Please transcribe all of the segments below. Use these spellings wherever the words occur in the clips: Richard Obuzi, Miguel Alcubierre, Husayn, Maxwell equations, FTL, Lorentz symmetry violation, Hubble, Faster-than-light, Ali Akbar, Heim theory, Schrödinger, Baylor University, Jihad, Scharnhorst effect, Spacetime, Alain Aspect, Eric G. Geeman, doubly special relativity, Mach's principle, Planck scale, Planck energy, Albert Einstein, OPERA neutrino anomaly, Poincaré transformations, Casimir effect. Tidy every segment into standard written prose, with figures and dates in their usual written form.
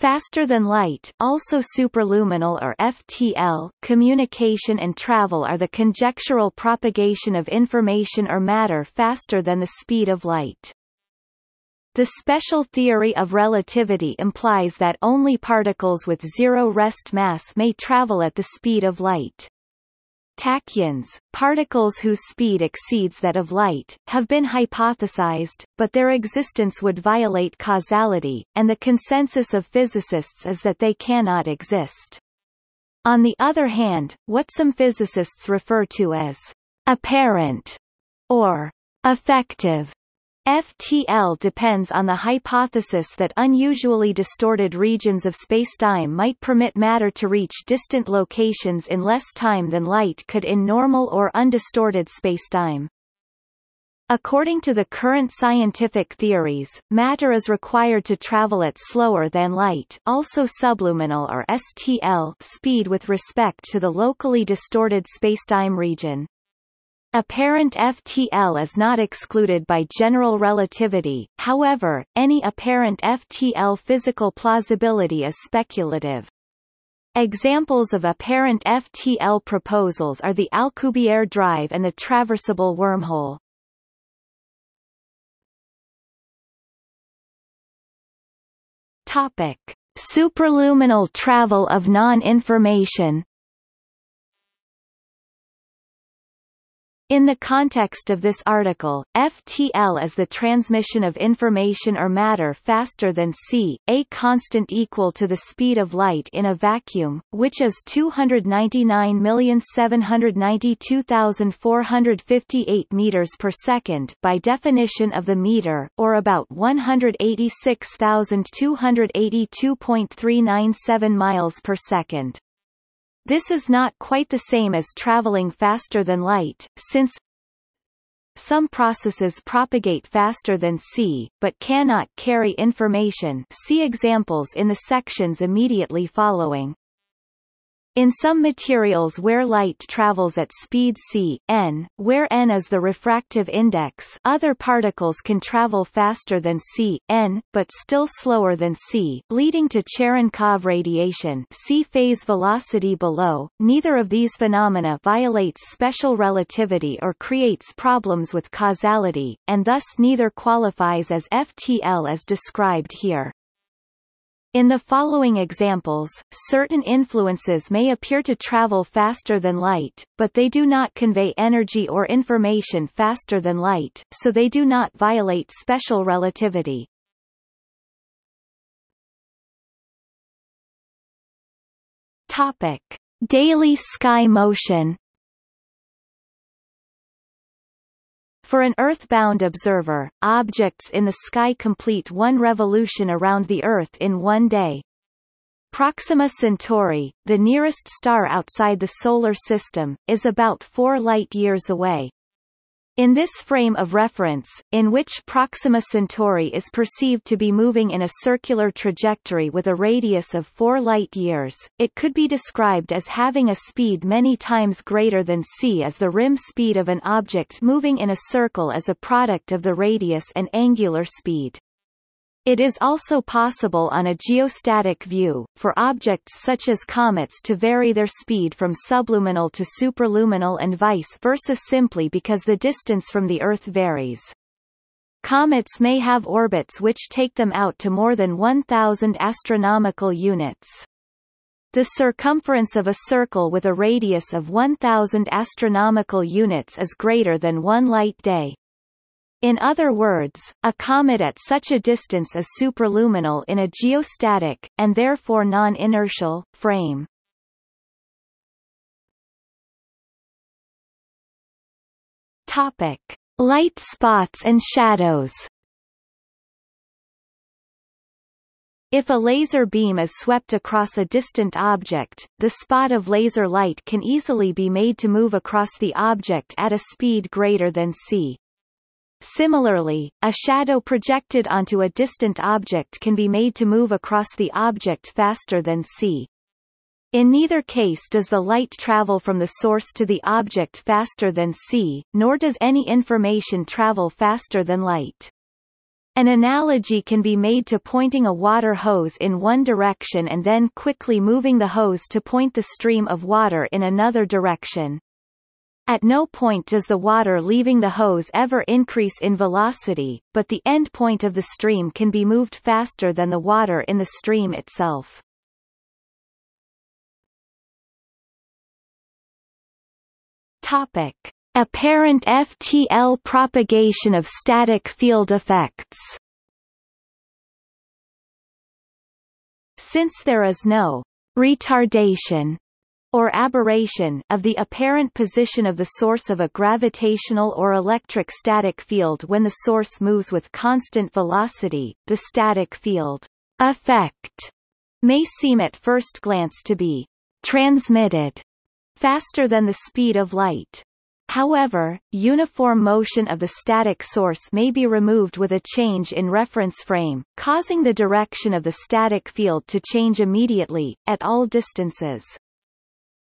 Faster than light, also superluminal or FTL, communication and travel are the conjectural propagation of information or matter faster than the speed of light. The special theory of relativity implies that only particles with zero rest mass may travel at the speed of light. Tachyons, particles whose speed exceeds that of light, have been hypothesized, but their existence would violate causality, and the consensus of physicists is that they cannot exist. On the other hand, what some physicists refer to as apparent or effective FTL depends on the hypothesis that unusually distorted regions of spacetime might permit matter to reach distant locations in less time than light could in normal or undistorted spacetime. According to the current scientific theories, matter is required to travel at slower than light, also subluminal or STL, speed with respect to the locally distorted spacetime region. Apparent FTL is not excluded by general relativity, however, any apparent FTL physical plausibility is speculative. Examples of apparent FTL proposals are the Alcubierre drive and the traversable wormhole. Topic: Superluminal travel of non-information. In the context of this article, FTL is the transmission of information or matter faster than c, a constant equal to the speed of light in a vacuum, which is 299,792,458 meters per second by definition of the meter, or about 186,282.397 miles per second. This is not quite the same as traveling faster than light, since some processes propagate faster than c, but cannot carry information. See examples in the sections immediately following. In some materials where light travels at speed c, n, where n is the refractive index, other particles can travel faster than c, n, but still slower than c, leading to Cherenkov radiation. See phase velocity below. Neither of these phenomena violates special relativity or creates problems with causality, and thus neither qualifies as FTL as described here. In the following examples, certain influences may appear to travel faster than light, but they do not convey energy or information faster than light, so they do not violate special relativity. Topic: Daily sky motion. For an Earth-bound observer, objects in the sky complete one revolution around the Earth in one day. Proxima Centauri, the nearest star outside the Solar System, is about 4 light-years away. In this frame of reference, in which Proxima Centauri is perceived to be moving in a circular trajectory with a radius of 4 light-years, it could be described as having a speed many times greater than c, as the rim speed of an object moving in a circle is a product of the radius and angular speed. It is also possible on a geostatic view, for objects such as comets to vary their speed from subluminal to superluminal and vice versa simply because the distance from the Earth varies. Comets may have orbits which take them out to more than 1,000 astronomical units. The circumference of a circle with a radius of 1,000 astronomical units is greater than 1 light-day. In other words, a comet at such a distance is superluminal in a geostatic, and therefore non-inertial, frame. Topic: Light spots and shadows. If a laser beam is swept across a distant object, the spot of laser light can easily be made to move across the object at a speed greater than c. Similarly, a shadow projected onto a distant object can be made to move across the object faster than c. In neither case does the light travel from the source to the object faster than c, nor does any information travel faster than light. An analogy can be made to pointing a water hose in one direction and then quickly moving the hose to point the stream of water in another direction. At no point does the water leaving the hose ever increase in velocity, but the end point of the stream can be moved faster than the water in the stream itself. Topic: apparent FTL propagation of static field effects. Since there is no retardation or aberration of the apparent position of the source of a gravitational or electric static field when the source moves with constant velocity, the static field effect may seem at first glance to be transmitted faster than the speed of light. However, uniform motion of the static source may be removed with a change in reference frame, causing the direction of the static field to change immediately, at all distances.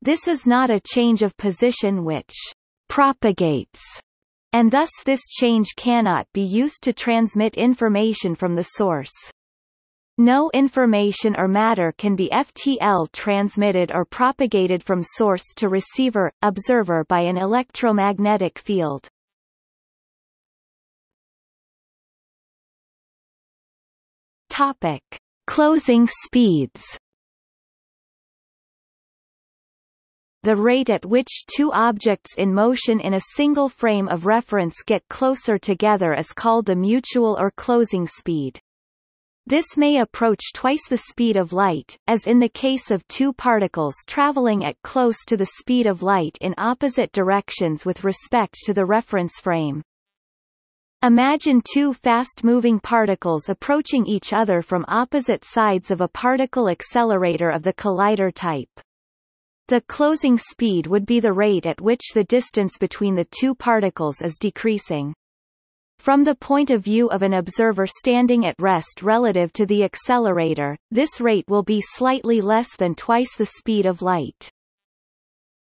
This is not a change of position which propagates, and thus this change cannot be used to transmit information from the source. No information or matter can be FTL transmitted or propagated from source to receiver, observer by an electromagnetic field. Topic: closing speeds. The rate at which two objects in motion in a single frame of reference get closer together is called the mutual or closing speed. This may approach twice the speed of light, as in the case of two particles traveling at close to the speed of light in opposite directions with respect to the reference frame. Imagine two fast-moving particles approaching each other from opposite sides of a particle accelerator of the collider type. The closing speed would be the rate at which the distance between the two particles is decreasing. From the point of view of an observer standing at rest relative to the accelerator, this rate will be slightly less than twice the speed of light.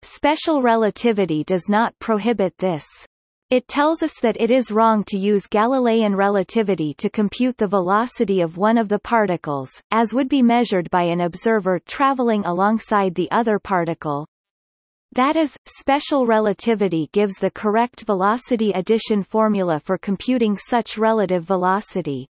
Special relativity does not prohibit this. It tells us that it is wrong to use Galilean relativity to compute the velocity of one of the particles, as would be measured by an observer traveling alongside the other particle. That is, special relativity gives the correct velocity addition formula for computing such relative velocity.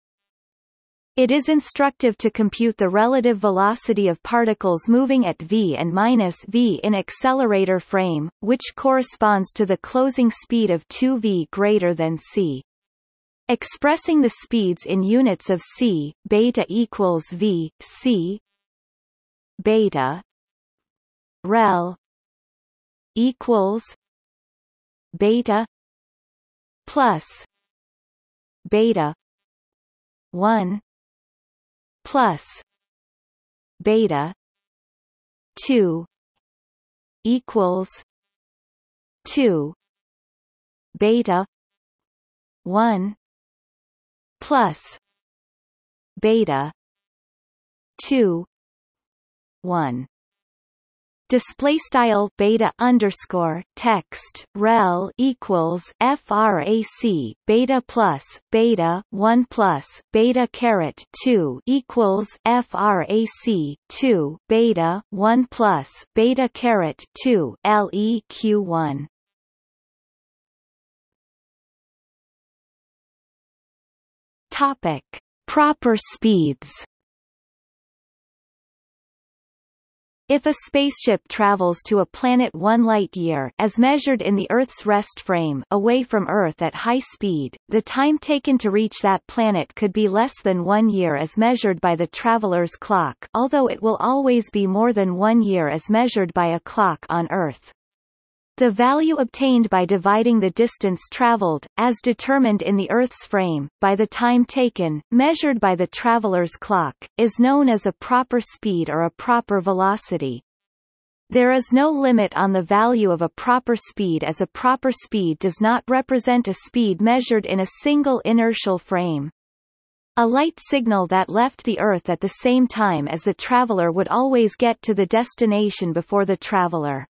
It is instructive to compute the relative velocity of particles moving at v and minus v in accelerator frame, which corresponds to the closing speed of 2v greater than c. Expressing the speeds in units of c, beta equals v, c beta rel equals beta plus beta 1 plus beta 2 equals 2 beta 1 plus beta 2 1. Display style beta underscore text rel equals frac beta plus beta 1 plus beta caret 2 equals frac 2 beta 1 plus beta caret 2 leq 1. Topic: proper speeds. If a spaceship travels to a planet 1 light-year as measured in the Earth's rest frame away from Earth at high speed, the time taken to reach that planet could be less than 1 year as measured by the traveler's clock, although it will always be more than 1 year as measured by a clock on Earth. The value obtained by dividing the distance traveled, as determined in the Earth's frame, by the time taken, measured by the traveler's clock, is known as a proper speed or a proper velocity. There is no limit on the value of a proper speed, as a proper speed does not represent a speed measured in a single inertial frame. A light signal that left the Earth at the same time as the traveler would always get to the destination before the traveler.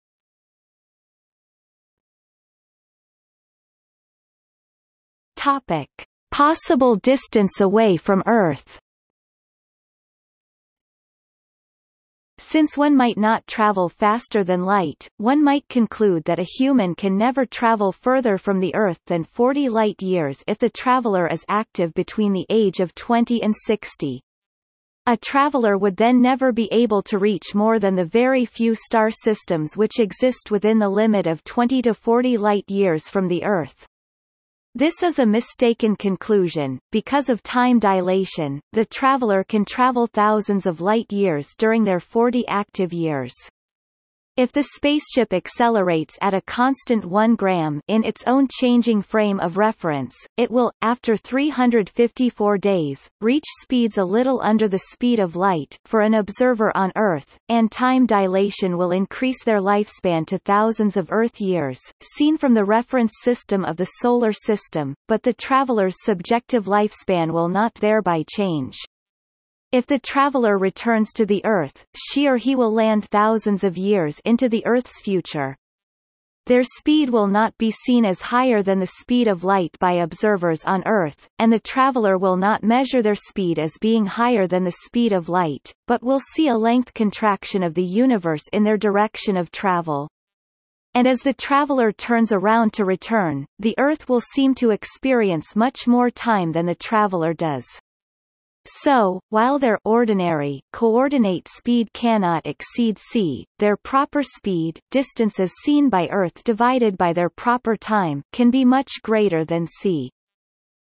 Topic: possible distance away from Earth. Since one might not travel faster than light, one might conclude that a human can never travel further from the Earth than 40 light-years if the traveler is active between the age of 20 and 60. A traveler would then never be able to reach more than the very few star systems which exist within the limit of 20 to 40 light-years from the Earth. This is a mistaken conclusion. Because of time dilation, the traveler can travel thousands of light-years during their 40 active years. If the spaceship accelerates at a constant 1 g in its own changing frame of reference, it will, after 354 days, reach speeds a little under the speed of light for an observer on Earth, and time dilation will increase their lifespan to thousands of Earth years, seen from the reference system of the Solar System, but the traveler's subjective lifespan will not thereby change. If the traveler returns to the Earth, she or he will land thousands of years into the Earth's future. Their speed will not be seen as higher than the speed of light by observers on Earth, and the traveler will not measure their speed as being higher than the speed of light, but will see a length contraction of the universe in their direction of travel. And as the traveler turns around to return, the Earth will seem to experience much more time than the traveler does. So, while their ordinary coordinate speed cannot exceed c, their proper speed, distances seen by Earth divided by their proper time, can be much greater than c.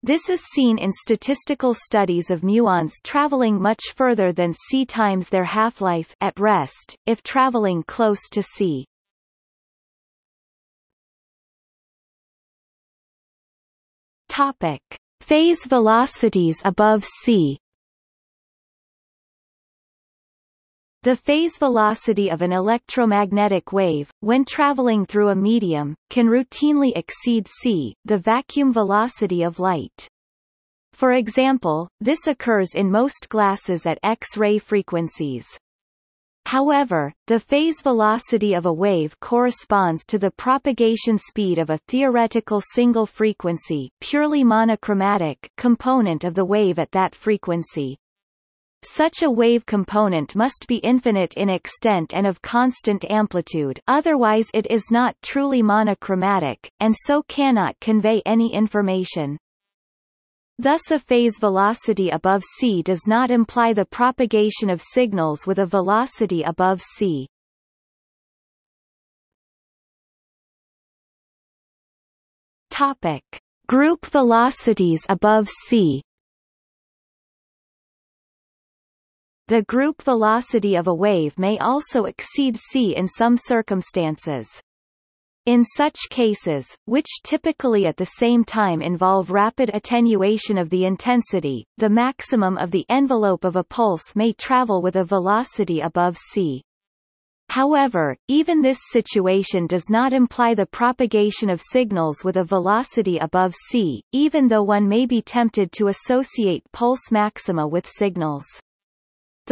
This is seen in statistical studies of muons traveling much further than c times their half-life at rest, if traveling close to c. Topic: phase velocities above c. The phase velocity of an electromagnetic wave, when traveling through a medium, can routinely exceed c, the vacuum velocity of light. For example, this occurs in most glasses at X-ray frequencies. However, the phase velocity of a wave corresponds to the propagation speed of a theoretical single frequency, purely monochromatic, component of the wave at that frequency. Such a wave component must be infinite in extent and of constant amplitude, otherwise it is not truly monochromatic, and so cannot convey any information. Thus a phase velocity above c does not imply the propagation of signals with a velocity above c. Topic: group velocities above c. The group velocity of a wave may also exceed c in some circumstances. In such cases, which typically at the same time involve rapid attenuation of the intensity, the maximum of the envelope of a pulse may travel with a velocity above c. However, even this situation does not imply the propagation of signals with a velocity above c, even though one may be tempted to associate pulse maxima with signals.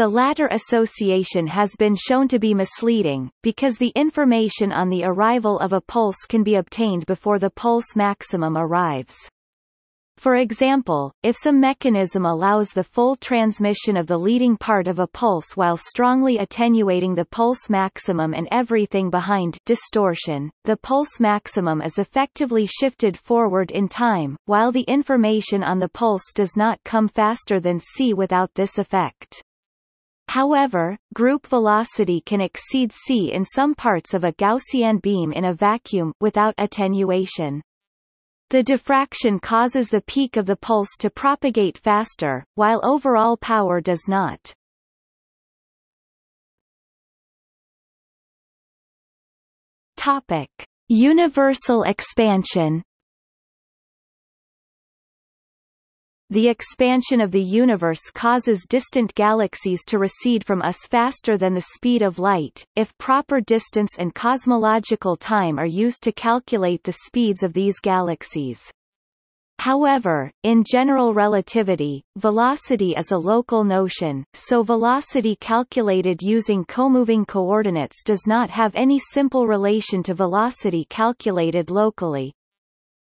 The latter association has been shown to be misleading, because the information on the arrival of a pulse can be obtained before the pulse maximum arrives. For example, if some mechanism allows the full transmission of the leading part of a pulse while strongly attenuating the pulse maximum and everything behind distortion, the pulse maximum is effectively shifted forward in time, while the information on the pulse does not come faster than c without this effect. However, group velocity can exceed c in some parts of a Gaussian beam in a vacuum without attenuation. The diffraction causes the peak of the pulse to propagate faster, while overall power does not. Topic: universal expansion. The expansion of the universe causes distant galaxies to recede from us faster than the speed of light, if proper distance and cosmological time are used to calculate the speeds of these galaxies. However, in general relativity, velocity is a local notion, so velocity calculated using comoving coordinates does not have any simple relation to velocity calculated locally.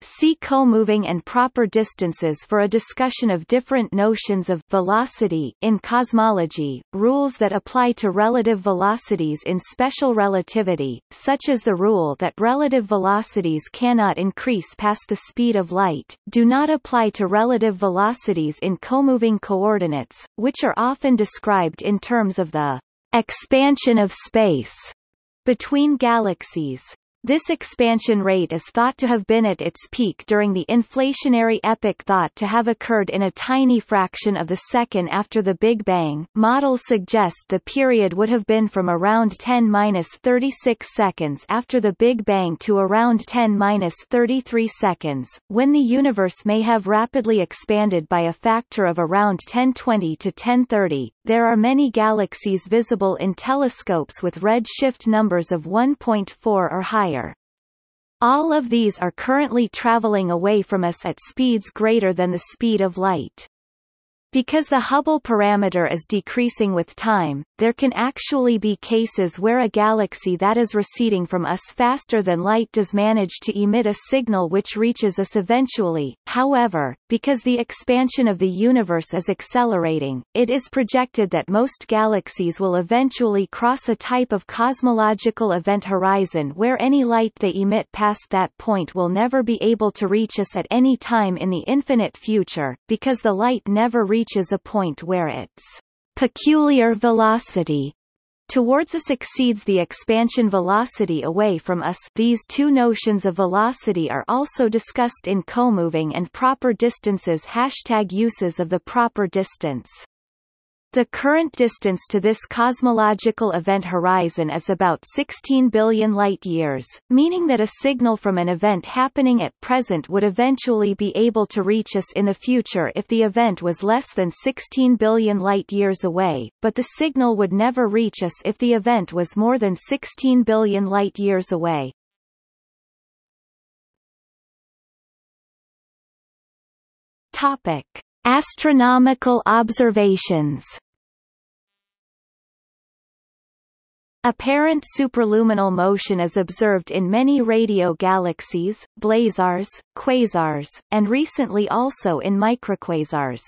See comoving and proper distances for a discussion of different notions of velocity in cosmology, rules that apply to relative velocities in special relativity, such as the rule that relative velocities cannot increase past the speed of light, do not apply to relative velocities in comoving coordinates, which are often described in terms of the expansion of space between galaxies. This expansion rate is thought to have been at its peak during the inflationary epoch, thought to have occurred in a tiny fraction of the second after the Big Bang. Models suggest the period would have been from around 10^-36 seconds after the Big Bang to around 10^-33 seconds, when the universe may have rapidly expanded by a factor of around 10^20 to 10^30. There are many galaxies visible in telescopes with redshift numbers of 1.4 or higher. All of these are currently traveling away from us at speeds greater than the speed of light. Because the Hubble parameter is decreasing with time, there can actually be cases where a galaxy that is receding from us faster than light does manage to emit a signal which reaches us eventually. However, because the expansion of the universe is accelerating, it is projected that most galaxies will eventually cross a type of cosmological event horizon where any light they emit past that point will never be able to reach us at any time in the infinite future, because the light never reaches a point where its peculiar velocity towards us exceeds the expansion velocity away from us. These two notions of velocity are also discussed in comoving and proper distances. #Uses of the proper distance. The current distance to this cosmological event horizon is about 16 billion light-years, meaning that a signal from an event happening at present would eventually be able to reach us in the future if the event was less than 16 billion light-years away, but the signal would never reach us if the event was more than 16 billion light-years away. Topic: Astronomical observations. Apparent superluminal motion is observed in many radio galaxies, blazars, quasars, and recently also in microquasars.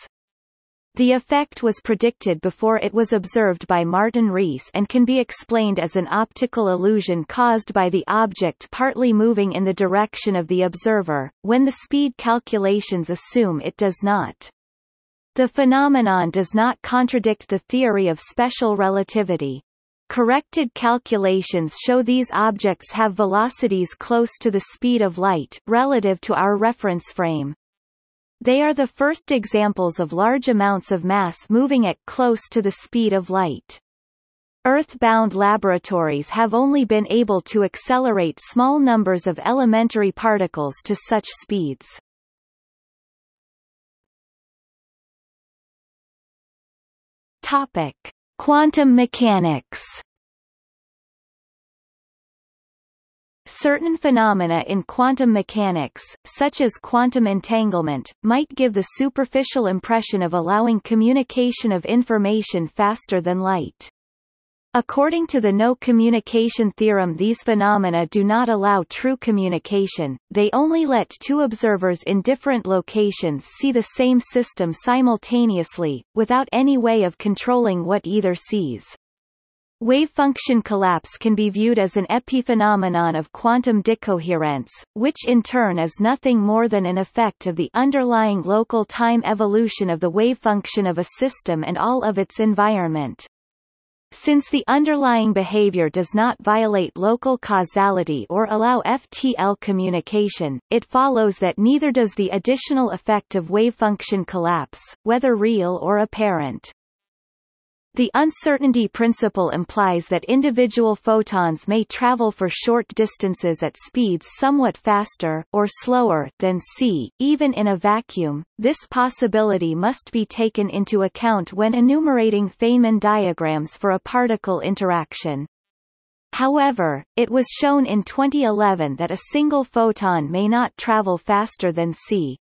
The effect was predicted before it was observed by Martin Rees and can be explained as an optical illusion caused by the object partly moving in the direction of the observer, when the speed calculations assume it does not. The phenomenon does not contradict the theory of special relativity. Corrected calculations show these objects have velocities close to the speed of light, relative to our reference frame. They are the first examples of large amounts of mass moving at close to the speed of light. Earth-bound laboratories have only been able to accelerate small numbers of elementary particles to such speeds. Quantum mechanics. Certain phenomena in quantum mechanics, such as quantum entanglement, might give the superficial impression of allowing communication of information faster than light. According to the no-communication theorem, these phenomena do not allow true communication, they only let two observers in different locations see the same system simultaneously, without any way of controlling what either sees. Wave function collapse can be viewed as an epiphenomenon of quantum decoherence, which in turn is nothing more than an effect of the underlying local time evolution of the wave function of a system and all of its environment. Since the underlying behavior does not violate local causality or allow FTL communication, it follows that neither does the additional effect of wave function collapse, whether real or apparent. The uncertainty principle implies that individual photons may travel for short distances at speeds somewhat faster or slower than c, even in a vacuum. This possibility must be taken into account when enumerating Feynman diagrams for a particle interaction. However, it was shown in 2011 that a single photon may not travel faster than c.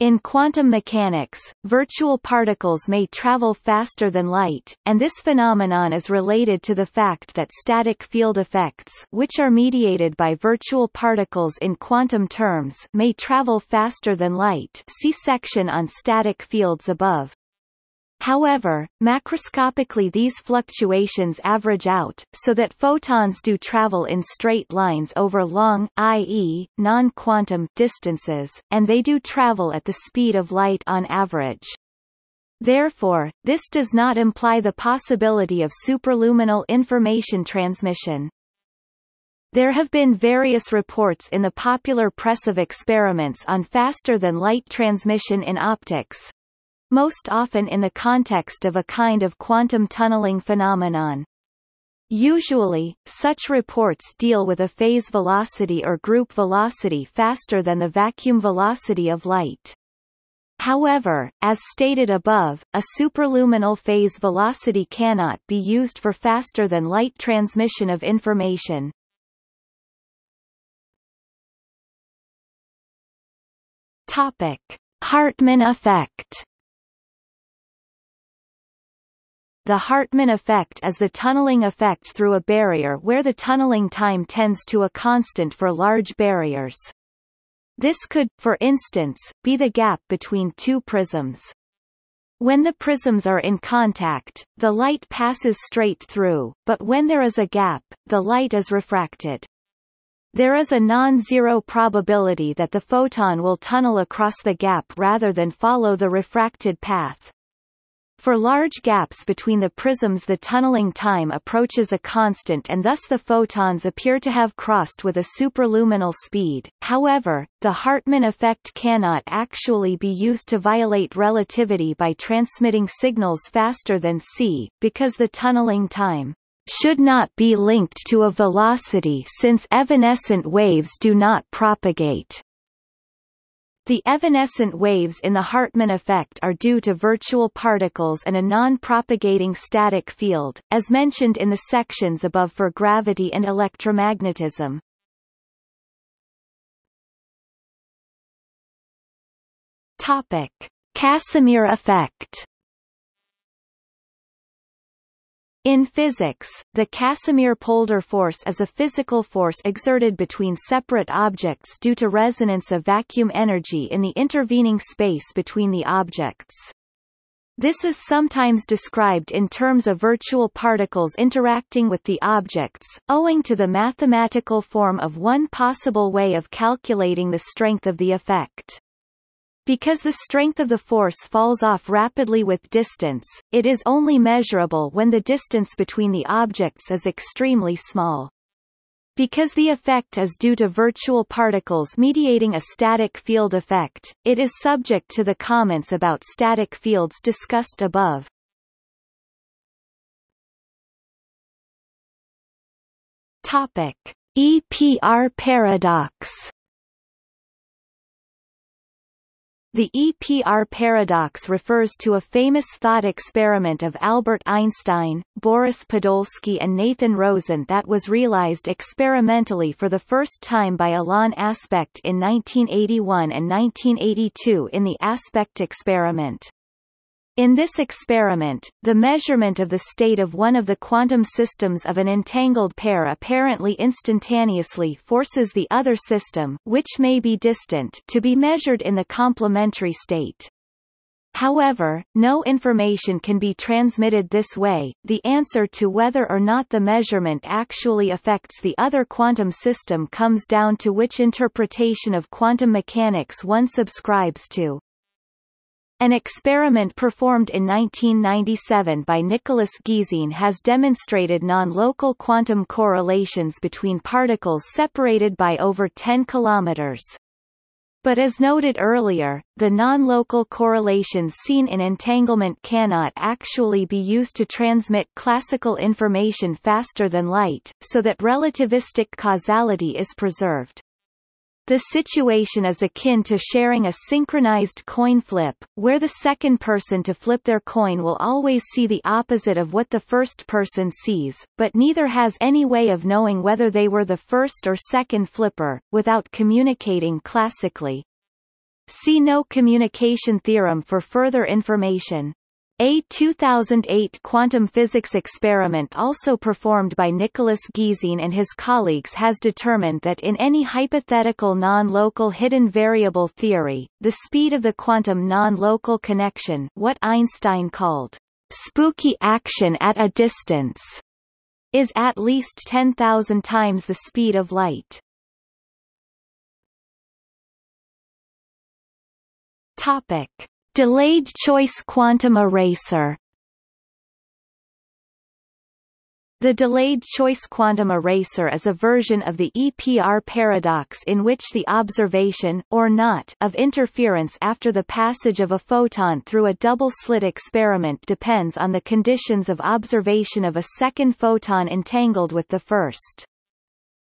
In quantum mechanics, virtual particles may travel faster than light, and this phenomenon is related to the fact that static field effects, which are mediated by virtual particles in quantum terms, may travel faster than light. See section on static fields above. However, macroscopically these fluctuations average out, so that photons do travel in straight lines over long, i.e., non-quantum, distances, and they do travel at the speed of light on average. Therefore, this does not imply the possibility of superluminal information transmission. There have been various reports in the popular press of experiments on faster-than-light transmission in optics, most often in the context of a kind of quantum tunneling phenomenon. Usually, such reports deal with a phase velocity or group velocity faster than the vacuum velocity of light. However, as stated above, a superluminal phase velocity cannot be used for faster-than-light transmission of information. Topic: Hartman effect. The Hartman effect is the tunneling effect through a barrier where the tunneling time tends to a constant for large barriers. This could, for instance, be the gap between two prisms. When the prisms are in contact, the light passes straight through, but when there is a gap, the light is refracted. There is a non-zero probability that the photon will tunnel across the gap rather than follow the refracted path. For large gaps between the prisms, the tunneling time approaches a constant and thus the photons appear to have crossed with a superluminal speed. However, the Hartman effect cannot actually be used to violate relativity by transmitting signals faster than c, because the tunneling time should not be linked to a velocity since evanescent waves do not propagate. The evanescent waves in the Hartman effect are due to virtual particles and a non-propagating static field, as mentioned in the sections above for gravity and electromagnetism. Topic: Casimir effect. In physics, the Casimir-Polder force is a physical force exerted between separate objects due to resonance of vacuum energy in the intervening space between the objects. This is sometimes described in terms of virtual particles interacting with the objects, owing to the mathematical form of one possible way of calculating the strength of the effect. Because the strength of the force falls off rapidly with distance, it is only measurable when the distance between the objects is extremely small. Because the effect is due to virtual particles mediating a static field effect, it is subject to the comments about static fields discussed above. Topic: EPR paradox. The EPR paradox refers to a famous thought experiment of Albert Einstein, Boris Podolsky and Nathan Rosen that was realized experimentally for the first time by Alain Aspect in 1981 and 1982 in the Aspect experiment. In this experiment, the measurement of the state of one of the quantum systems of an entangled pair apparently instantaneously forces the other system, which may be distant, to be measured in the complementary state. However, no information can be transmitted this way. The answer to whether or not the measurement actually affects the other quantum system comes down to which interpretation of quantum mechanics one subscribes to. An experiment performed in 1997 by Nicolas Gisin has demonstrated non-local quantum correlations between particles separated by over 10 kilometers. But as noted earlier, the non-local correlations seen in entanglement cannot actually be used to transmit classical information faster than light, so that relativistic causality is preserved. The situation is akin to sharing a synchronized coin flip, where the second person to flip their coin will always see the opposite of what the first person sees, but neither has any way of knowing whether they were the first or second flipper, without communicating classically. See no communication theorem for further information. A 2008 quantum physics experiment also performed by Nicolas Gisin and his colleagues has determined that in any hypothetical non-local hidden variable theory, the speed of the quantum non-local connection, what Einstein called spooky action at a distance, is at least 10,000 times the speed of light. Topic: Delayed choice quantum eraser. The delayed choice quantum eraser is a version of the EPR paradox in which the observation, or not, of interference after the passage of a photon through a double-slit experiment depends on the conditions of observation of a second photon entangled with the first.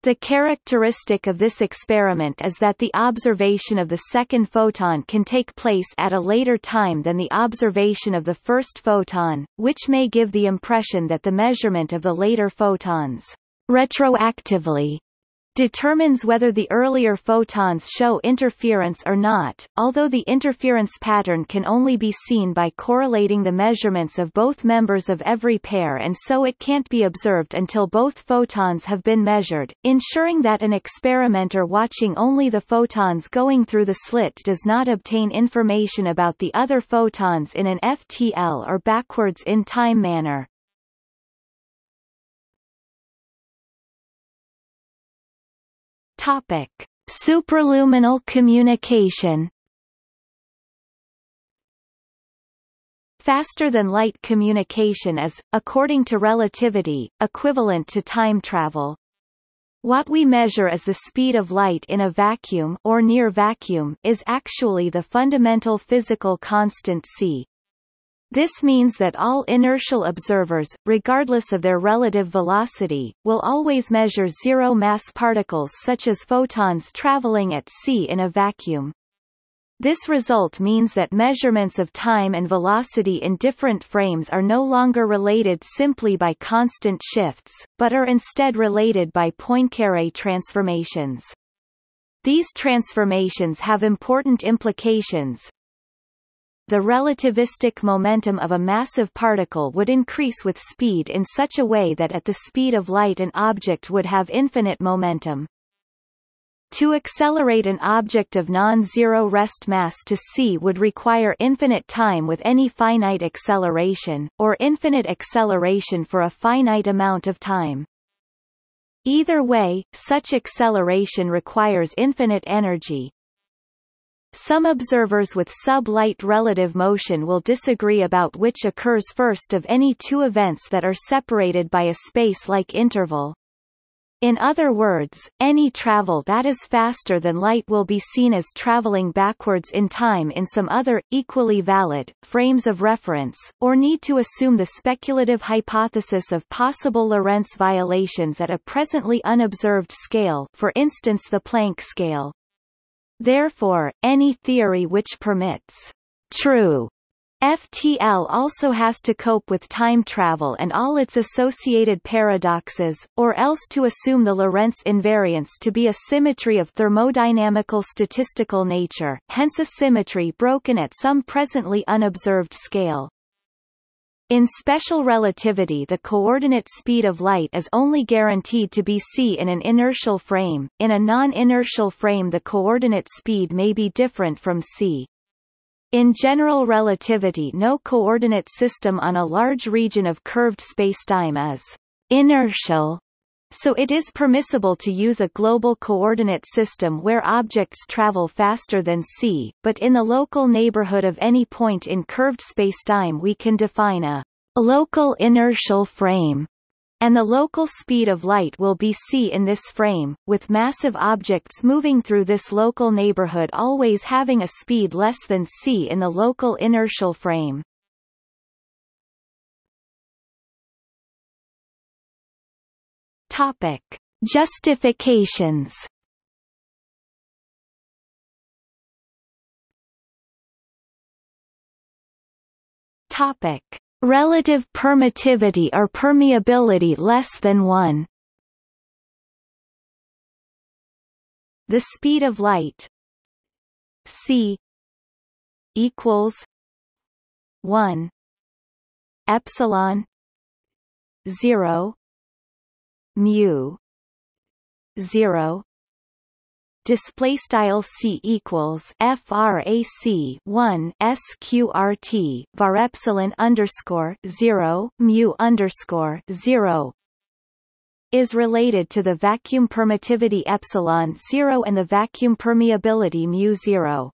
The characteristic of this experiment is that the observation of the second photon can take place at a later time than the observation of the first photon, which may give the impression that the measurement of the later photons retroactively determines whether the earlier photons show interference or not, although the interference pattern can only be seen by correlating the measurements of both members of every pair, and so it can't be observed until both photons have been measured, ensuring that an experimenter watching only the photons going through the slit does not obtain information about the other photons in an FTL or backwards in time manner. Topic: Superluminal communication. Faster-than-light communication is, according to relativity, equivalent to time travel. What we measure as the speed of light in a vacuum or near vacuum is actually the fundamental physical constant c. This means that all inertial observers, regardless of their relative velocity, will always measure zero-mass particles such as photons traveling at c in a vacuum. This result means that measurements of time and velocity in different frames are no longer related simply by constant shifts, but are instead related by Poincaré transformations. These transformations have important implications. The relativistic momentum of a massive particle would increase with speed in such a way that at the speed of light an object would have infinite momentum. To accelerate an object of non-zero rest mass to c would require infinite time with any finite acceleration, or infinite acceleration for a finite amount of time. Either way, such acceleration requires infinite energy. Some observers with sub-light relative motion will disagree about which occurs first of any two events that are separated by a space-like interval. In other words, any travel that is faster than light will be seen as traveling backwards in time in some other, equally valid, frames of reference, or need to assume the speculative hypothesis of possible Lorentz violations at a presently unobserved scale, for instance the Planck scale. Therefore, any theory which permits true FTL also has to cope with time travel and all its associated paradoxes, or else to assume the Lorentz invariance to be a symmetry of thermodynamical statistical nature, hence a symmetry broken at some presently unobserved scale. In special relativity, the coordinate speed of light is only guaranteed to be c in an inertial frame. In a non-inertial frame, the coordinate speed may be different from c. In general relativity, no coordinate system on a large region of curved spacetime is inertial, so it is permissible to use a global coordinate system where objects travel faster than c, but in the local neighborhood of any point in curved spacetime we can define a local inertial frame, and the local speed of light will be c in this frame, with massive objects moving through this local neighborhood always having a speed less than c in the local inertial frame. Topic: Justifications. Topic: Relative permittivity or permeability less than 1. The speed of light c equals 1 epsilon 0 mu 0. Display style C equals frac 1 sqrt var epsilon underscore 0 mu underscore 0 is related to the vacuum permittivity epsilon 0 and the vacuum permeability mu 0.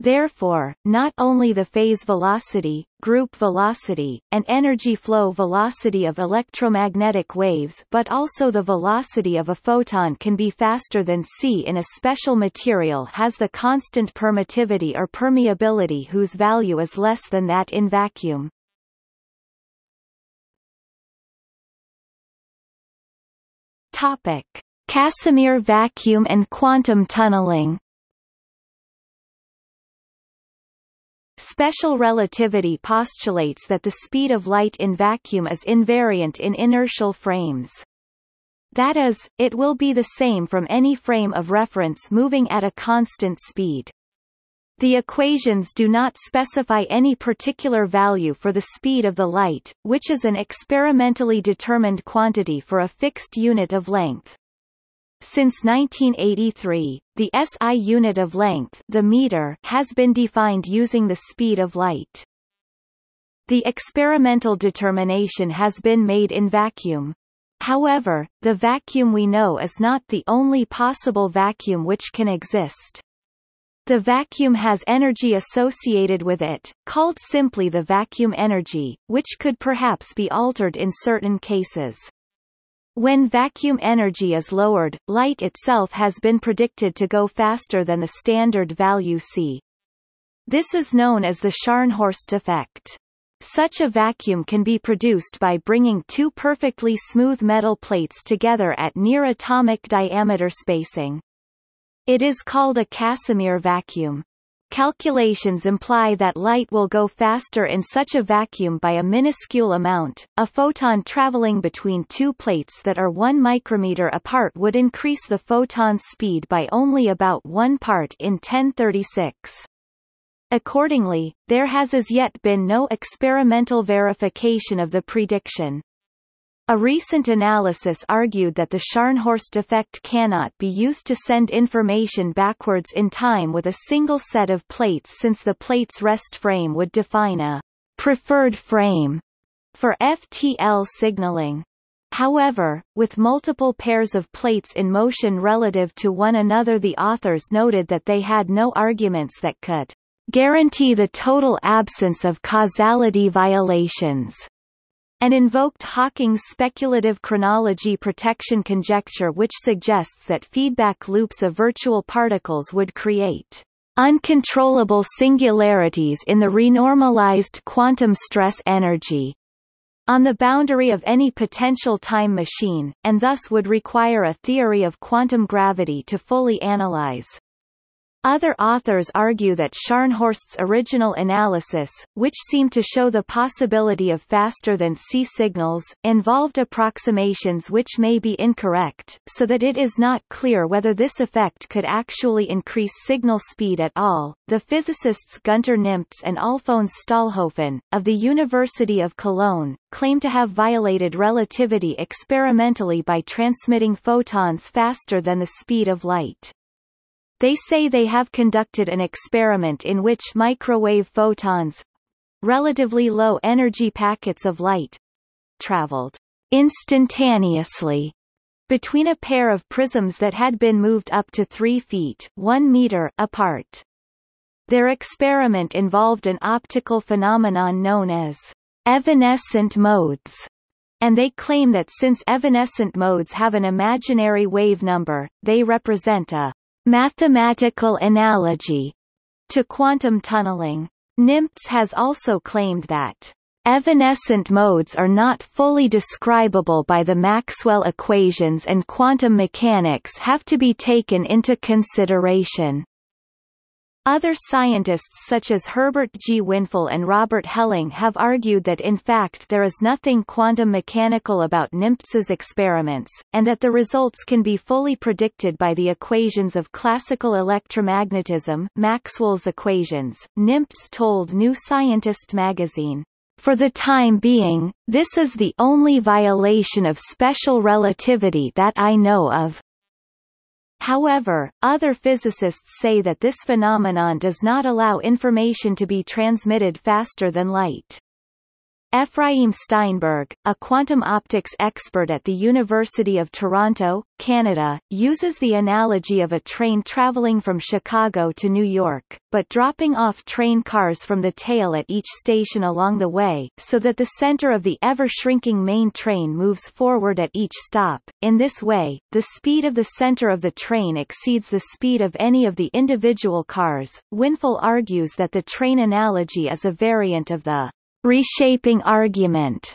Therefore, not only the phase velocity, group velocity, and energy flow velocity of electromagnetic waves but also the velocity of a photon can be faster than c in a special material has the constant permittivity or permeability whose value is less than that in vacuum. Topic: Casimir vacuum and quantum tunneling. Special relativity postulates that the speed of light in vacuum is invariant in inertial frames. That is, it will be the same from any frame of reference moving at a constant speed. The equations do not specify any particular value for the speed of the light, which is an experimentally determined quantity for a fixed unit of length. Since 1983, the SI unit of length, the meter, has been defined using the speed of light. The experimental determination has been made in vacuum. However, the vacuum we know is not the only possible vacuum which can exist. The vacuum has energy associated with it, called simply the vacuum energy, which could perhaps be altered in certain cases. When vacuum energy is lowered, light itself has been predicted to go faster than the standard value c. This is known as the Scharnhorst effect. Such a vacuum can be produced by bringing two perfectly smooth metal plates together at near atomic diameter spacing. It is called a Casimir vacuum. Calculations imply that light will go faster in such a vacuum by a minuscule amount. A photon traveling between two plates that are 1 micrometer apart would increase the photon's speed by only about 1 part in 10^36. Accordingly, there has as yet been no experimental verification of the prediction. A recent analysis argued that the Scharnhorst effect cannot be used to send information backwards in time with a single set of plates since the plate's rest frame would define a preferred frame for FTL signaling. However, with multiple pairs of plates in motion relative to one another, the authors noted that they had no arguments that could guarantee the total absence of causality violations, and invoked Hawking's speculative chronology protection conjecture, which suggests that feedback loops of virtual particles would create uncontrollable singularities in the renormalized quantum stress energy on the boundary of any potential time machine, and thus would require a theory of quantum gravity to fully analyze. Other authors argue that Scharnhorst's original analysis, which seemed to show the possibility of faster-than-c signals, involved approximations which may be incorrect, so that it is not clear whether this effect could actually increase signal speed at all. The physicists Gunter Nimtz and Alfons Stahlhofen, of the University of Cologne, claim to have violated relativity experimentally by transmitting photons faster than the speed of light. They say they have conducted an experiment in which microwave photons, relatively low energy packets of light, traveled instantaneously between a pair of prisms that had been moved up to 3 feet (1 meter) apart. Their experiment involved an optical phenomenon known as evanescent modes, and they claim that since evanescent modes have an imaginary wave number, they represent a mathematical analogy to quantum tunneling. Nimtz has also claimed that evanescent modes are not fully describable by the Maxwell equations and quantum mechanics have to be taken into consideration. Other scientists such as Herbert G. Winfell and Robert Helling have argued that in fact there is nothing quantum mechanical about Nimtz's experiments, and that the results can be fully predicted by the equations of classical electromagnetism, Maxwell's equations. Nimtz told New Scientist magazine, "For the time being, this is the only violation of special relativity that I know of." However, other physicists say that this phenomenon does not allow information to be transmitted faster than light. Ephraim Steinberg, a quantum optics expert at the University of Toronto, Canada, uses the analogy of a train traveling from Chicago to New York, but dropping off train cars from the tail at each station along the way, so that the center of the ever-shrinking main train moves forward at each stop. In this way, the speed of the center of the train exceeds the speed of any of the individual cars. Winfell argues that the train analogy is a variant of the reshaping argument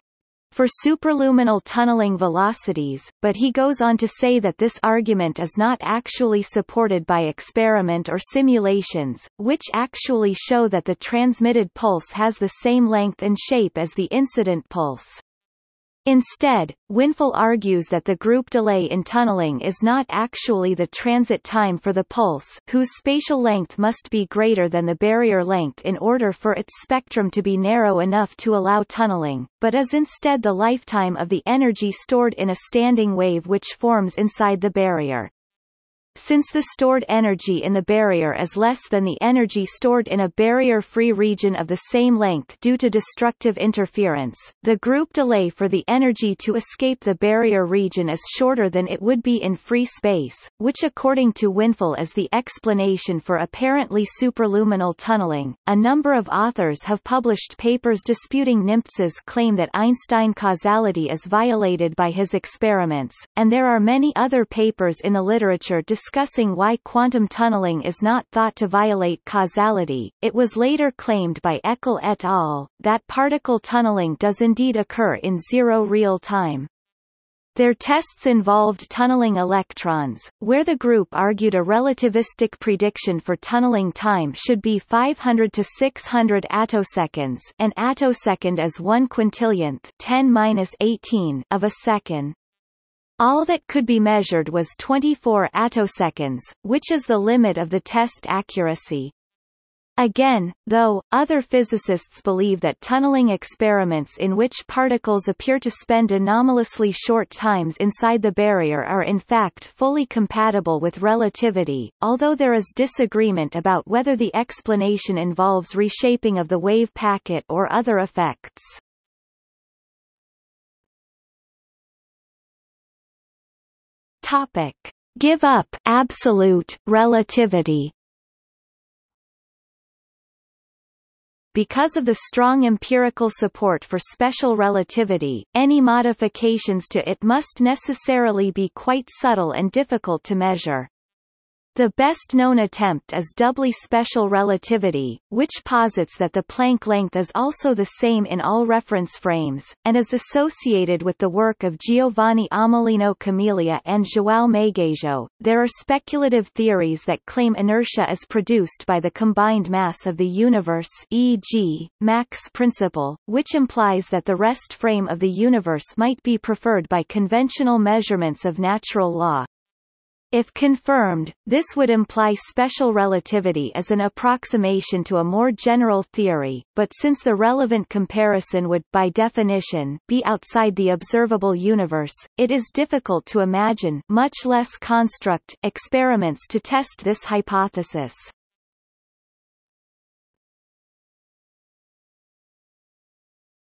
for superluminal tunneling velocities, but he goes on to say that this argument is not actually supported by experiment or simulations, which actually show that the transmitted pulse has the same length and shape as the incident pulse. Instead, Winfell argues that the group delay in tunneling is not actually the transit time for the pulse, whose spatial length must be greater than the barrier length in order for its spectrum to be narrow enough to allow tunneling, but is instead the lifetime of the energy stored in a standing wave which forms inside the barrier. Since the stored energy in the barrier is less than the energy stored in a barrier-free region of the same length due to destructive interference, the group delay for the energy to escape the barrier region is shorter than it would be in free space, which according to Winfell is the explanation for apparently superluminal tunneling. A number of authors have published papers disputing Nimtz's claim that Einstein causality is violated by his experiments, and there are many other papers in the literature discussing why quantum tunneling is not thought to violate causality. It was later claimed by Eckel et al. That particle tunneling does indeed occur in zero real time. Their tests involved tunneling electrons, where the group argued a relativistic prediction for tunneling time should be 500 to 600 attoseconds. An attosecond is 1/10 (10^-18) of a second. All that could be measured was 24 attoseconds, which is the limit of the test accuracy. Again, though, other physicists believe that tunneling experiments in which particles appear to spend anomalously short times inside the barrier are in fact fully compatible with relativity, although there is disagreement about whether the explanation involves reshaping of the wave packet or other effects. Topic: Give up absolute relativity. Because of the strong empirical support for special relativity, any modifications to it must necessarily be quite subtle and difficult to measure. The best known attempt is doubly special relativity, which posits that the Planck length is also the same in all reference frames, and is associated with the work of Giovanni Amelino Camiglia and João Magueijo. There are speculative theories that claim inertia is produced by the combined mass of the universe, e.g., Mach's principle, which implies that the rest frame of the universe might be preferred by conventional measurements of natural law. If confirmed, this would imply special relativity as an approximation to a more general theory, but since the relevant comparison would, by definition, be outside the observable universe, it is difficult to imagine, much less construct, experiments to test this hypothesis.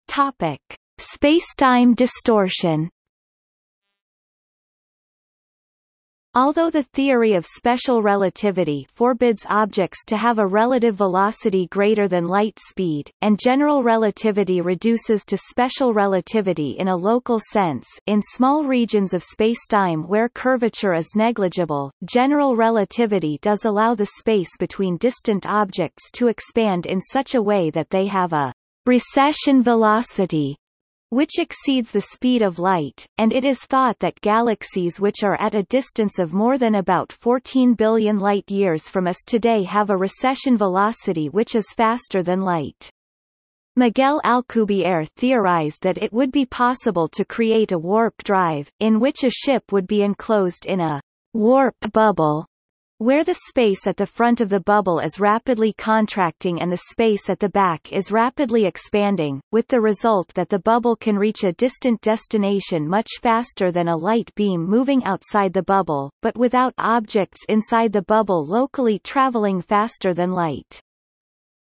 Topic: Spacetime distortion. Although the theory of special relativity forbids objects to have a relative velocity greater than light speed, and general relativity reduces to special relativity in a local sense in small regions of spacetime where curvature is negligible, general relativity does allow the space between distant objects to expand in such a way that they have a recession velocity which exceeds the speed of light, and it is thought that galaxies which are at a distance of more than about 14 billion light-years from us today have a recession velocity which is faster than light. Miguel Alcubierre theorized that it would be possible to create a warp drive, in which a ship would be enclosed in a warp bubble, where the space at the front of the bubble is rapidly contracting and the space at the back is rapidly expanding, with the result that the bubble can reach a distant destination much faster than a light beam moving outside the bubble, but without objects inside the bubble locally traveling faster than light.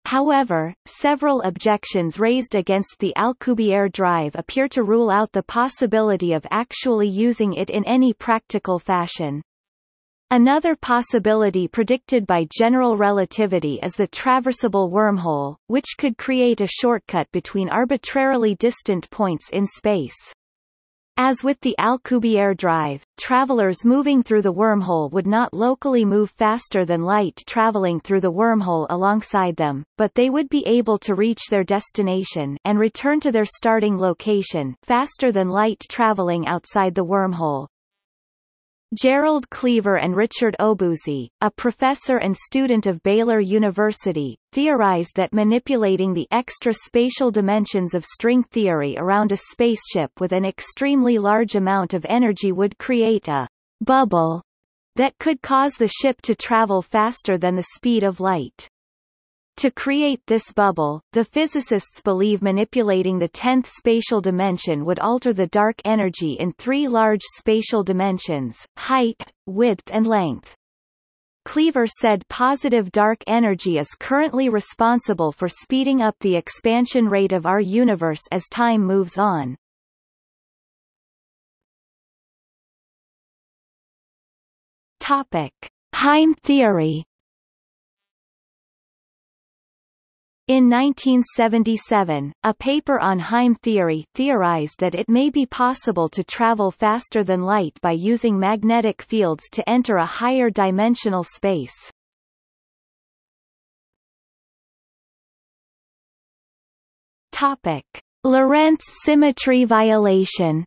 However, several objections raised against the Alcubierre drive appear to rule out the possibility of actually using it in any practical fashion. Another possibility predicted by general relativity is the traversable wormhole, which could create a shortcut between arbitrarily distant points in space. As with the Alcubierre drive, travelers moving through the wormhole would not locally move faster than light traveling through the wormhole alongside them, but they would be able to reach their destination and return to their starting location faster than light traveling outside the wormhole. Gerald Cleaver and Richard Obuzi, a professor and student of Baylor University, theorized that manipulating the extra spatial dimensions of string theory around a spaceship with an extremely large amount of energy would create a bubble that could cause the ship to travel faster than the speed of light. To create this bubble, the physicists believe manipulating the 10th spatial dimension would alter the dark energy in three large spatial dimensions: height, width and length. Cleaver said positive dark energy is currently responsible for speeding up the expansion rate of our universe as time moves on. Topic: Heim theory. In 1977, a paper on Heim theory theorized that it may be possible to travel faster than light by using magnetic fields to enter a higher dimensional space. Topic: Lorentz symmetry violation.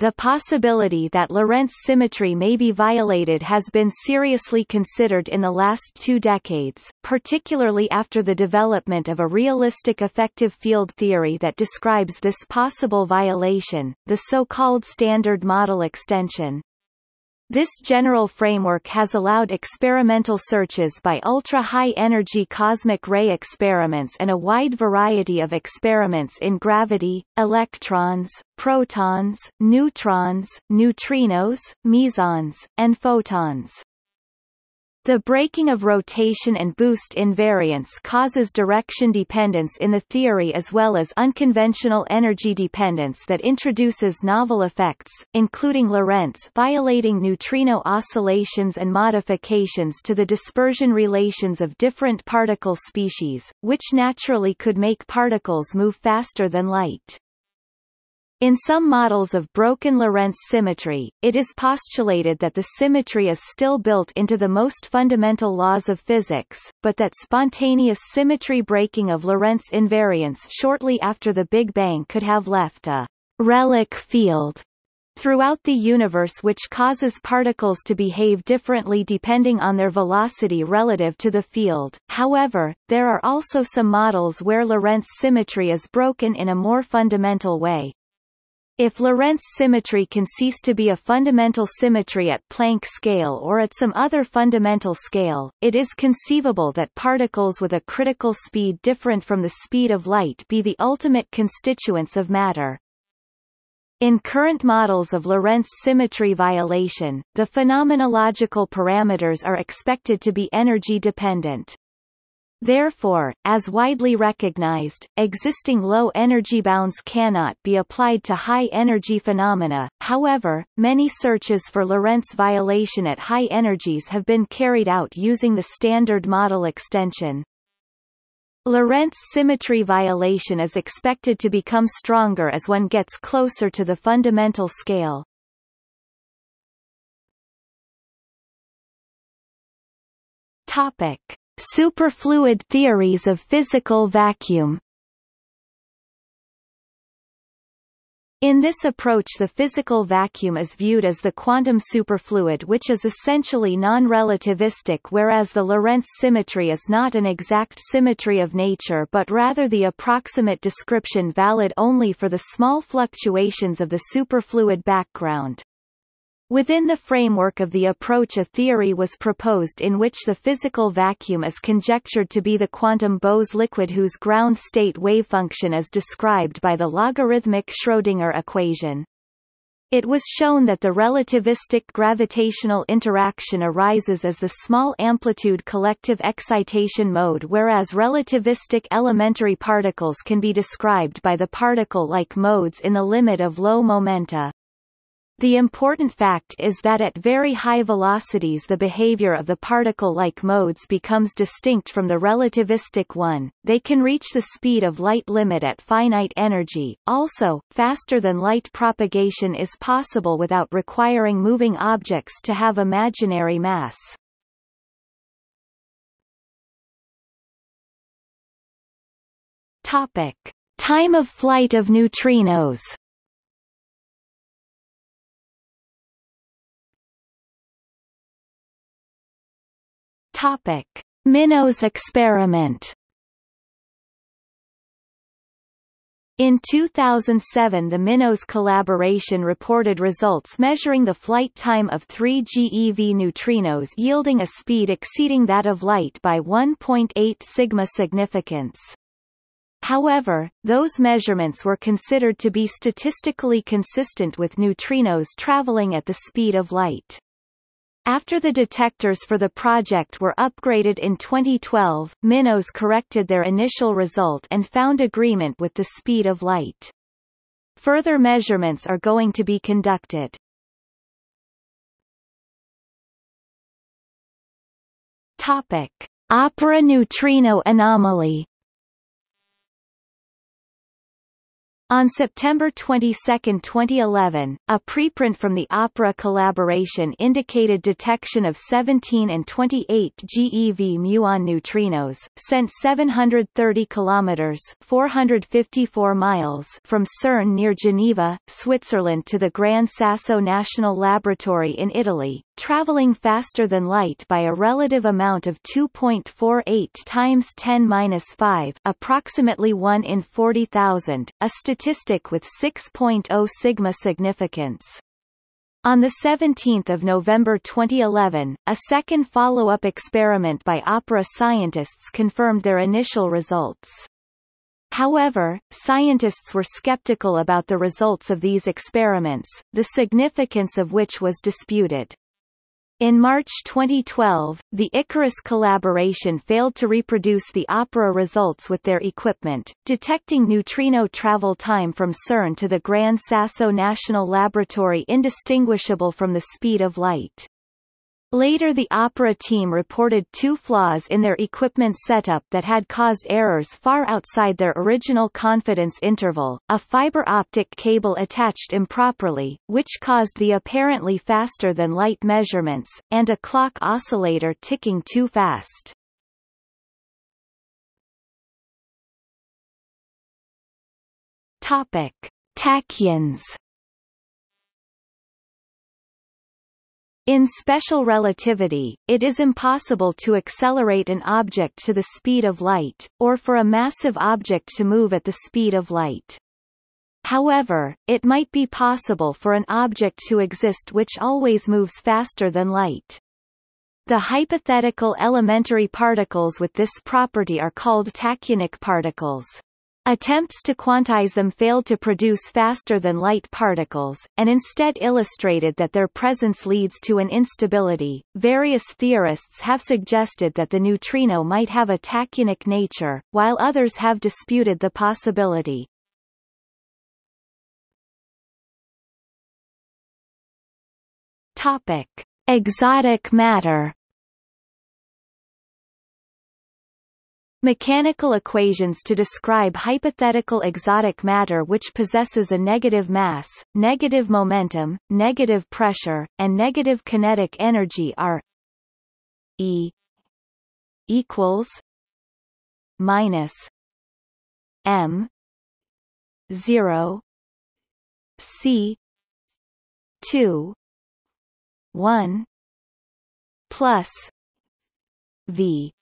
The possibility that Lorentz symmetry may be violated has been seriously considered in the last 2 decades, particularly after the development of a realistic effective field theory that describes this possible violation, the so-called Standard Model extension. This general framework has allowed experimental searches by ultra-high-energy cosmic ray experiments and a wide variety of experiments in gravity, electrons, protons, neutrons, neutrinos, mesons, and photons. The breaking of rotation and boost invariance causes direction dependence in the theory as well as unconventional energy dependence that introduces novel effects, including Lorentz violating neutrino oscillations and modifications to the dispersion relations of different particle species, which naturally could make particles move faster than light. In some models of broken Lorentz symmetry, it is postulated that the symmetry is still built into the most fundamental laws of physics, but that spontaneous symmetry breaking of Lorentz invariance shortly after the Big Bang could have left a relic field throughout the universe which causes particles to behave differently depending on their velocity relative to the field. However, there are also some models where Lorentz symmetry is broken in a more fundamental way. If Lorentz symmetry can cease to be a fundamental symmetry at Planck scale or at some other fundamental scale, it is conceivable that particles with a critical speed different from the speed of light be the ultimate constituents of matter. In current models of Lorentz symmetry violation, the phenomenological parameters are expected to be energy dependent. Therefore, as widely recognized, existing low-energy bounds cannot be applied to high-energy phenomena. However, many searches for Lorentz violation at high energies have been carried out using the Standard Model extension. Lorentz symmetry violation is expected to become stronger as one gets closer to the fundamental scale. Topic: Superfluid theories of physical vacuum. In this approach, the physical vacuum is viewed as the quantum superfluid, which is essentially non-relativistic, whereas the Lorentz symmetry is not an exact symmetry of nature but rather the approximate description valid only for the small fluctuations of the superfluid background. Within the framework of the approach, a theory was proposed in which the physical vacuum is conjectured to be the quantum Bose liquid whose ground state wavefunction is described by the logarithmic Schrödinger equation. It was shown that the relativistic gravitational interaction arises as the small amplitude collective excitation mode, whereas relativistic elementary particles can be described by the particle-like modes in the limit of low momenta. The important fact is that at very high velocities the behavior of the particle-like modes becomes distinct from the relativistic one. They can reach the speed of light limit at finite energy. Also, faster than light propagation is possible without requiring moving objects to have imaginary mass. Topic: Time of flight of neutrinos. Topic: Minnow's experiment. In 2007, the Minnow's collaboration reported results measuring the flight time of 3 GeV neutrinos, yielding a speed exceeding that of light by 1.8 sigma significance. However, those measurements were considered to be statistically consistent with neutrinos traveling at the speed of light. After the detectors for the project were upgraded in 2012, Minnow's corrected their initial result and found agreement with the speed of light. Further measurements are going to be conducted. Topic: Opera neutrino anomaly. On September 22, 2011, a preprint from the OPERA collaboration indicated detection of 17 and 28 GeV muon neutrinos, sent 730 kilometers (454 miles) from CERN near Geneva, Switzerland to the Gran Sasso National Laboratory in Italy, traveling faster than light by a relative amount of 2.48 × 10⁻⁵, approximately 1 in 40,000, a statistic with 6.0 sigma significance. On 17 November 2011, a second follow-up experiment by OPERA scientists confirmed their initial results. However, scientists were skeptical about the results of these experiments, the significance of which was disputed. In March 2012, the Icarus collaboration failed to reproduce the OPERA results with their equipment, detecting neutrino travel time from CERN to the Gran Sasso National Laboratory indistinguishable from the speed of light. Later, the OPERA team reported two flaws in their equipment setup that had caused errors far outside their original confidence interval: a fiber optic cable attached improperly, which caused the apparently faster-than-light measurements, and a clock oscillator ticking too fast. Topic: Tachyons. In special relativity, it is impossible to accelerate an object to the speed of light, or for a massive object to move at the speed of light. However, it might be possible for an object to exist which always moves faster than light. The hypothetical elementary particles with this property are called tachyonic particles. Attempts to quantize them failed to produce faster-than-light particles, and instead illustrated that their presence leads to an instability. Various theorists have suggested that the neutrino might have a tachyonic nature, while others have disputed the possibility. Topic: Exotic matter. Mechanical equations to describe hypothetical exotic matter which possesses a negative mass, negative momentum, negative pressure, and negative kinetic energy are E equals minus M 0 C 2 1 plus V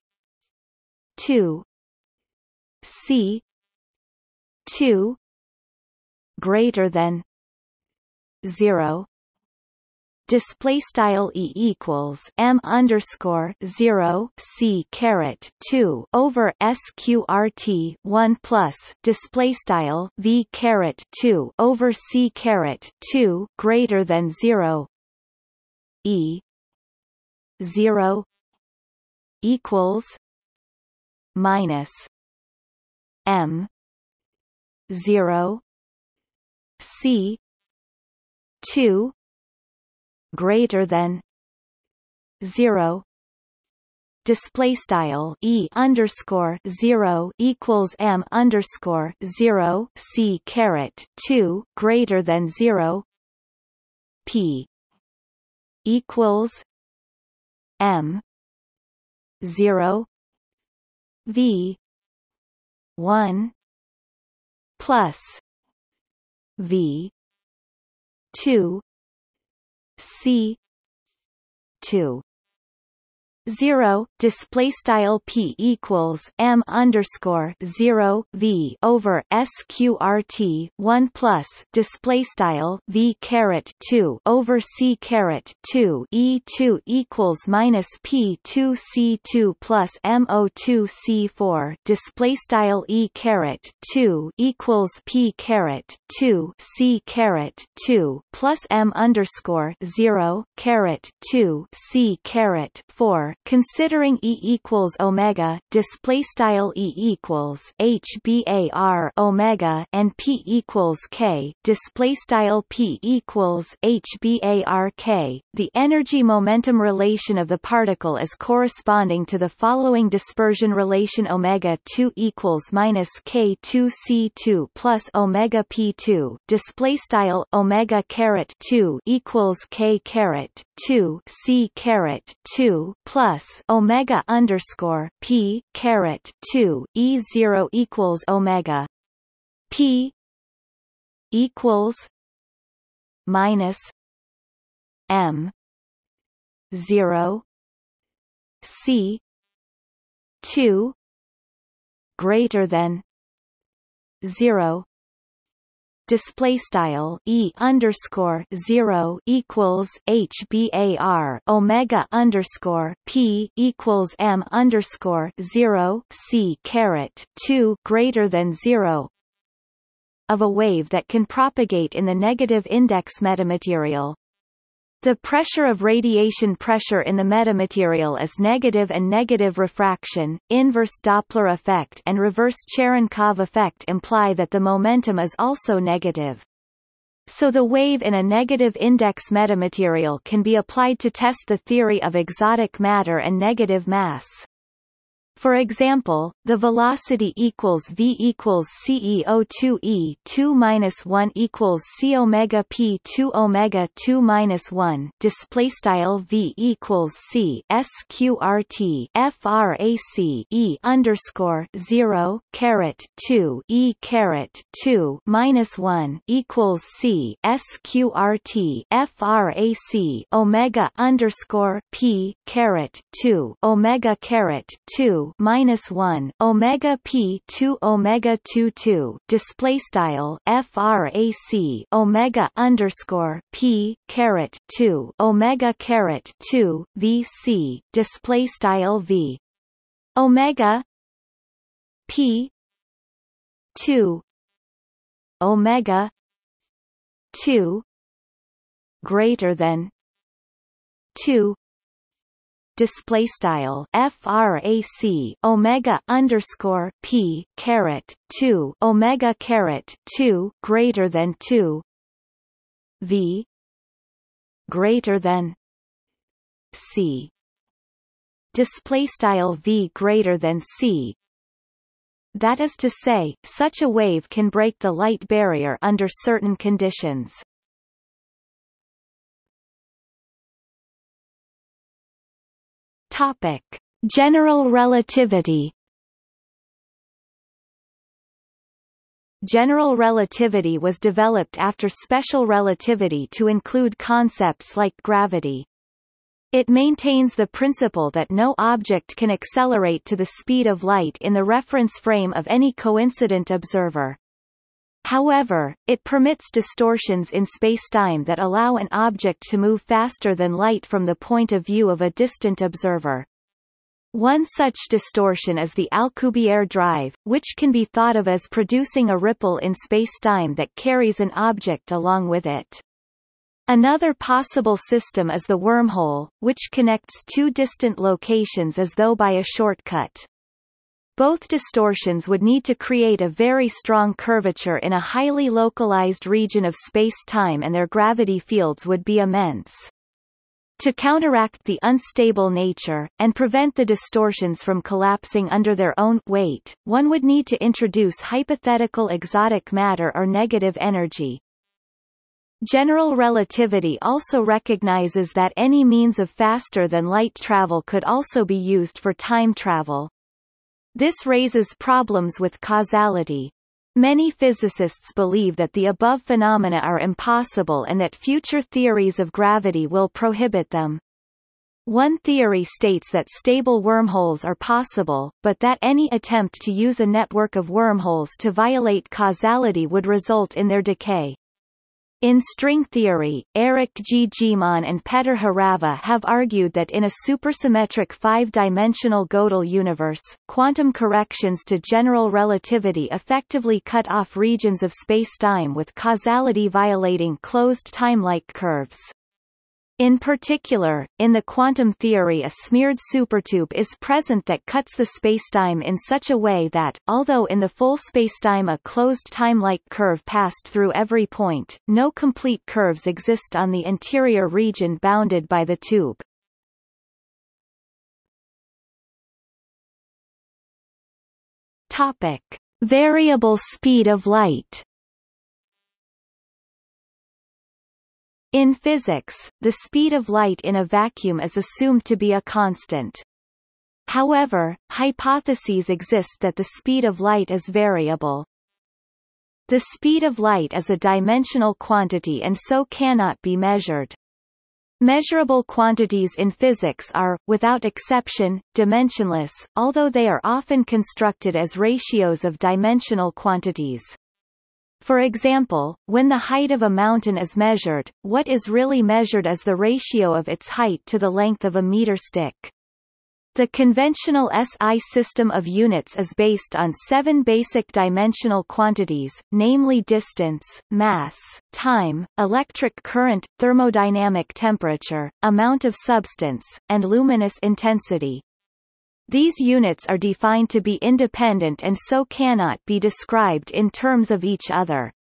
2 C 2 greater than 0. Display style E equals M_0 C⁻2 over SQRT 1 plus display style V⁻2 over C⁻2 greater than 0. E 0 equals minus M 0 C 2 greater than 0. Display style E_0 equals M_0 C⁻2 greater than 0. P equals M 0 V 1 plus V 2 C 2 0 display style P equals M_0 V over SQRT 1 plus display style V⁻2 over C⁻2 E2 equals minus P2 C2 plus MO2 C4 display style E⁻2 equals P⁻2 C⁻2 plus M_0⁻2 C⁻4 considering E equals omega, display style E equals HBAR omega and P equals K, display style P equals HBAR K, the energy momentum relation of the particle is corresponding to the following dispersion relation: omega 2 equals minus K2 C2 plus omega P2, display style omega⁻2 equals K⁻2 C⁻2 plus omega_P⁻2 E0 equals omega P equals minus M 0 C 2 greater than 0. Display style E_0 equals HBAR omega_P equals M_0 C⁻2 greater than 0 of a wave that can propagate in the negative index metamaterial. The pressure of radiation pressure in the metamaterial is negative, and negative refraction, inverse Doppler effect and reverse Cherenkov effect imply that the momentum is also negative. So the wave in a negative index metamaterial can be applied to test the theory of exotic matter and negative mass. For example, the velocity equals v equals CEO2 E2 minus 1 equals c omega P2 omega 2 minus 1. Display style v equals c sqrt frac E_0 ⁻2 E⁻2 minus 1 equals c sqrt frac omega_P⁻2 omega⁻2 minus 1 omega P2 omega 22 display style frac omega_P⁻2 omega⁻2 VC display style V omega P2 omega 2 greater than 2. Display style frac omega_P⁻2 omega⁻2 greater than 2 V greater than C. Display style V greater than C. That is to say, such a wave can break the light barrier under certain conditions. Topic: General relativity. General relativity was developed after special relativity to include concepts like gravity. It maintains the principle that no object can accelerate to the speed of light in the reference frame of any coincident observer. However, it permits distortions in spacetime that allow an object to move faster than light from the point of view of a distant observer. One such distortion is the Alcubierre drive, which can be thought of as producing a ripple in spacetime that carries an object along with it. Another possible system is the wormhole, which connects two distant locations as though by a shortcut. Both distortions would need to create a very strong curvature in a highly localized region of space-time, and their gravity fields would be immense. To counteract the unstable nature, and prevent the distortions from collapsing under their own weight, one would need to introduce hypothetical exotic matter or negative energy. General relativity also recognizes that any means of faster-than-light travel could also be used for time travel. This raises problems with causality. Many physicists believe that the above phenomena are impossible and that future theories of gravity will prohibit them. One theory states that stable wormholes are possible, but that any attempt to use a network of wormholes to violate causality would result in their decay. In string theory, Eric G. Geeman and Petr Horava have argued that in a supersymmetric five-dimensional Gödel universe, quantum corrections to general relativity effectively cut off regions of spacetime with causality violating closed timelike curves. In particular, in the quantum theory, a smeared supertube is present that cuts the spacetime in such a way that, although in the full spacetime a closed timelike curve passed through every point, no complete curves exist on the interior region bounded by the tube. Topic: Variable speed of light. In physics, the speed of light in a vacuum is assumed to be a constant. However, hypotheses exist that the speed of light is variable. The speed of light is a dimensional quantity and so cannot be measured. Measurable quantities in physics are, without exception, dimensionless, although they are often constructed as ratios of dimensional quantities. For example, when the height of a mountain is measured, what is really measured is the ratio of its height to the length of a meter stick. The conventional SI system of units is based on seven basic dimensional quantities, namely distance, mass, time, electric current, thermodynamic temperature, amount of substance, and luminous intensity. These units are defined to be independent and so cannot be described in terms of each other.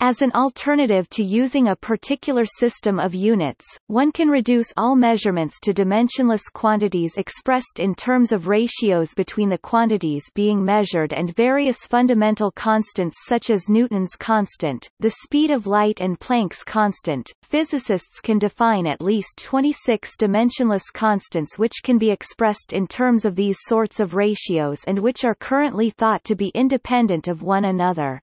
As an alternative to using a particular system of units, one can reduce all measurements to dimensionless quantities expressed in terms of ratios between the quantities being measured and various fundamental constants such as Newton's constant, the speed of light, and Planck's constant. Physicists can define at least 26 dimensionless constants which can be expressed in terms of these sorts of ratios and which are currently thought to be independent of one another.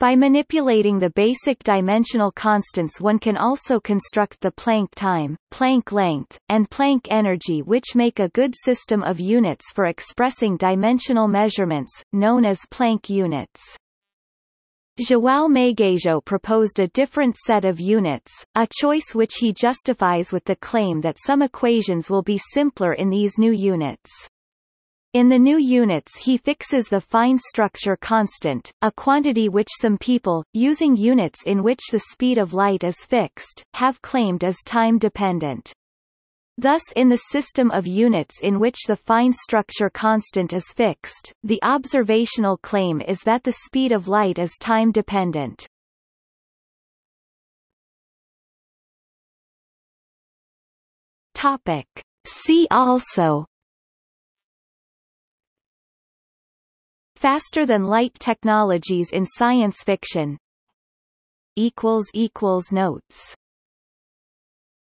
By manipulating the basic dimensional constants, one can also construct the Planck time, Planck length, and Planck energy, which make a good system of units for expressing dimensional measurements, known as Planck units. João Magueijo proposed a different set of units, a choice which he justifies with the claim that some equations will be simpler in these new units. In the new units he fixes the fine structure constant, a quantity which some people, using units in which the speed of light is fixed, have claimed as time-dependent. Thus in the system of units in which the fine structure constant is fixed, the observational claim is that the speed of light is time-dependent. Topic: See also: Faster-than-light technologies in science fiction. == Notes